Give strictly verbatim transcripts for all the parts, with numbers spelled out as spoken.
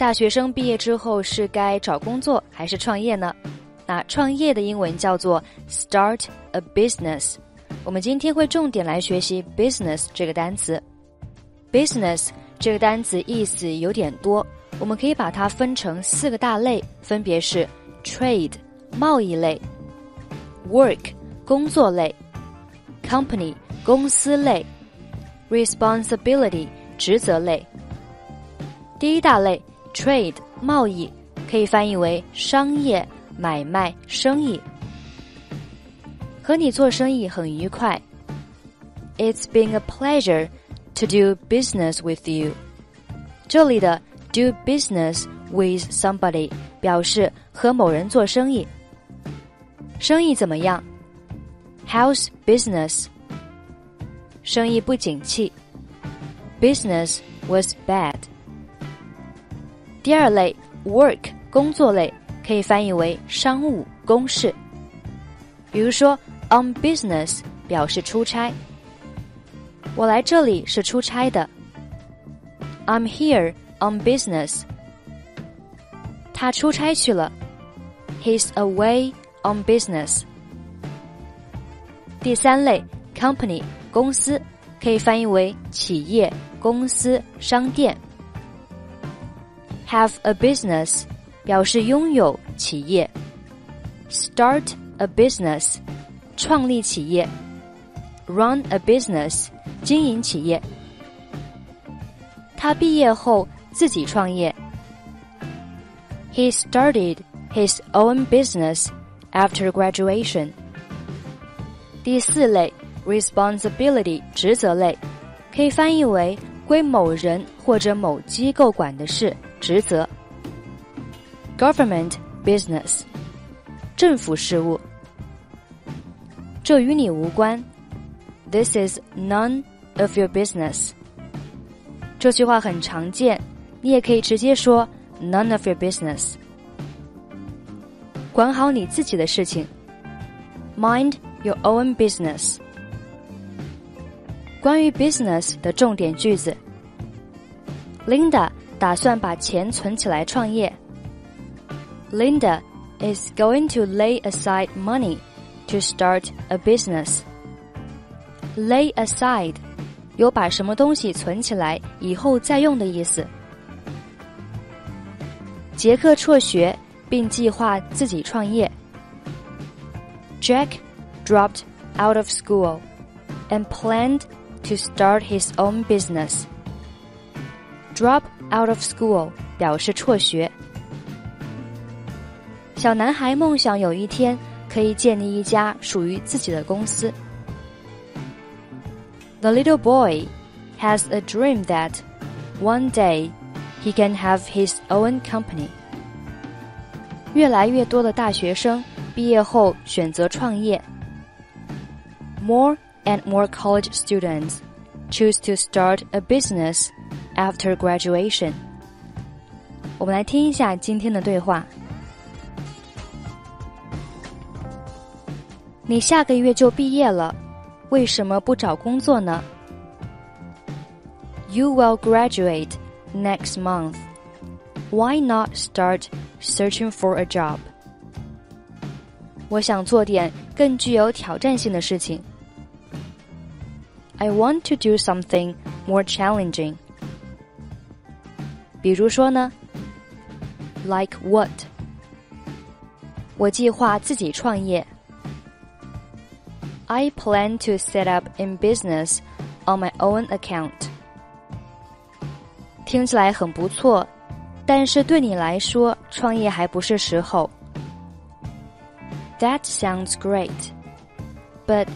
大学生毕业之后是该找工作还是创业呢？那创业的英文叫做 start a business。我们今天会重点来学习 business 这个单词。business 这个单词意思有点多，我们可以把它分成四个大类，分别是 trade 贸易类、 work 工作类、 company 公司类、 responsibility 职责类。第一大类 trade 贸易可以翻译为商业、买卖、生意。和你做生意很愉快。 It's been a pleasure to do business with you。 这里的 do business with somebody 表示和某人做生意。生意怎么样？ How's business？ 生意不景气。 Business was bad。 第二类 work 工作类可以翻译为商务、公事。比如说 on business 表示出差。我来这里是出差的。 I'm here on business。 他出差去了。 He's away on business。 第三类 company 公司可以翻译为企业、公司、商店。 Have a business 表示拥有企业。 Start a business 创立企业。 Run a business 经营企业。他毕业后自己创业。 He started his own business after graduation。 第四类 responsibility 职责类可以翻译为归某人或者某机构管的事、职责。 Government business 政府事务。这与你无关。 This is none of your business。 这句话很常见，你也可以直接说 none of your business。 管好你自己的事情。 Mind your own business。 关于 business 的重点句子。 Linda 打算把钱存起来创业。 Linda is going to lay aside money to start a business。 Lay aside 有把什么东西存起来以后再用的意思。杰克辍学并计划自己创业。 Jack dropped out of school and planned to start his own business。 Drop out of school 表示辍学。小男孩梦想有一天可以建立一家属于自己的公司。 The little boy has a dream that one day he can have his own company。 越来越多的大学生毕业后选择创业。 More and more college students choose to start a business after graduation。 我们来听一下今天的对话。你下个月就毕业了，为什么不找工作呢？ You will graduate next month. Why not start searching for a job? 我想做点更具有挑战性的事情。 I want to do something more challenging. 比如说呢？ Like what? 我计划自己创业。I plan to set up in business on my own account。 听起来很不错，但是对你来说，创业还不是时候。 That sounds great, but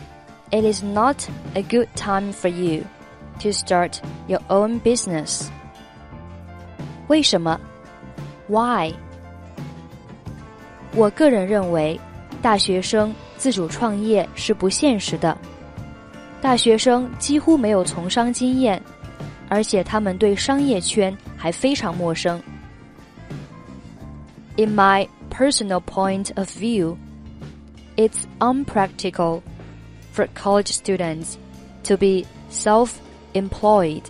it is not a good time for you to start your own business. 为什么？ Why? 我个人认为，大学生自主创业是不现实的。大学生几乎没有从商经验，而且他们对商业圈还非常陌生。 In my personal point of view, it's unpractical for college students to be self-employed.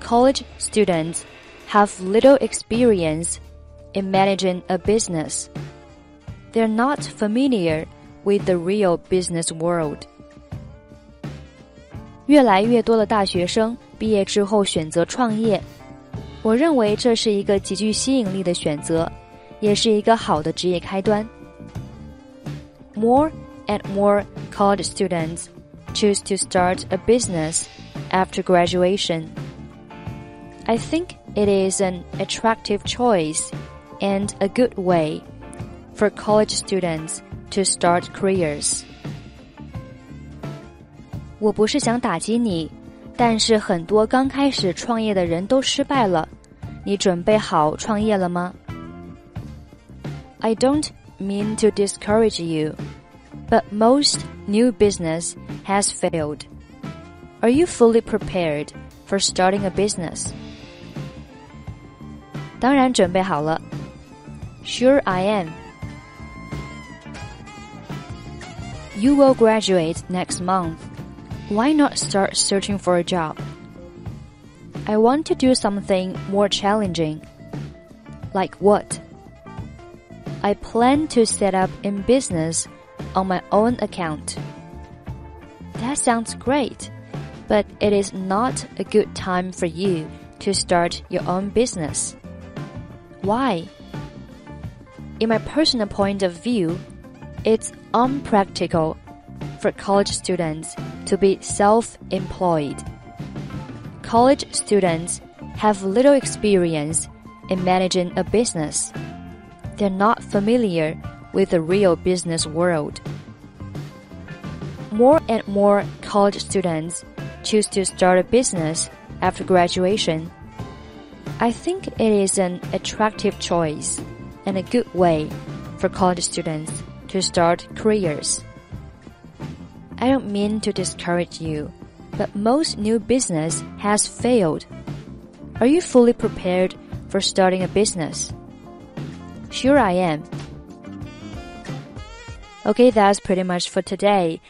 College students have little experience in managing a business. They're not familiar with the real business world. 越来越多的大学生毕业之后选择创业，我认为这是一个极具吸引力的选择，也是一个好的职业开端。More and more college students choose to start a business after graduation. I think it is an attractive choice and a good way for college students to start careers. 我不是想打击你，但是很多刚开始创业的人都失败了。你准备好创业了吗？ I don't mean to discourage you, but most new business has failed. Are you fully prepared for starting a business? 当然准备好了。Sure I am. You will graduate next month.Why not start searching for a job? I want to do something more challenging. Like what? I plan to set up in business on my own account. That sounds great, but it is not a good time for you to start your own business. Why? In my personal point of view, it's unpractical for college students.To be self-employed. College students have little experience in managing a business. They're not familiar with the real business world. More and more college students choose to start a business after graduation. I think it is an attractive choice and a good way for college students to start careers.I don't mean to discourage you, but most new business has failed. Are you fully prepared for starting a business? Sure I am. Okay, that's pretty much for today.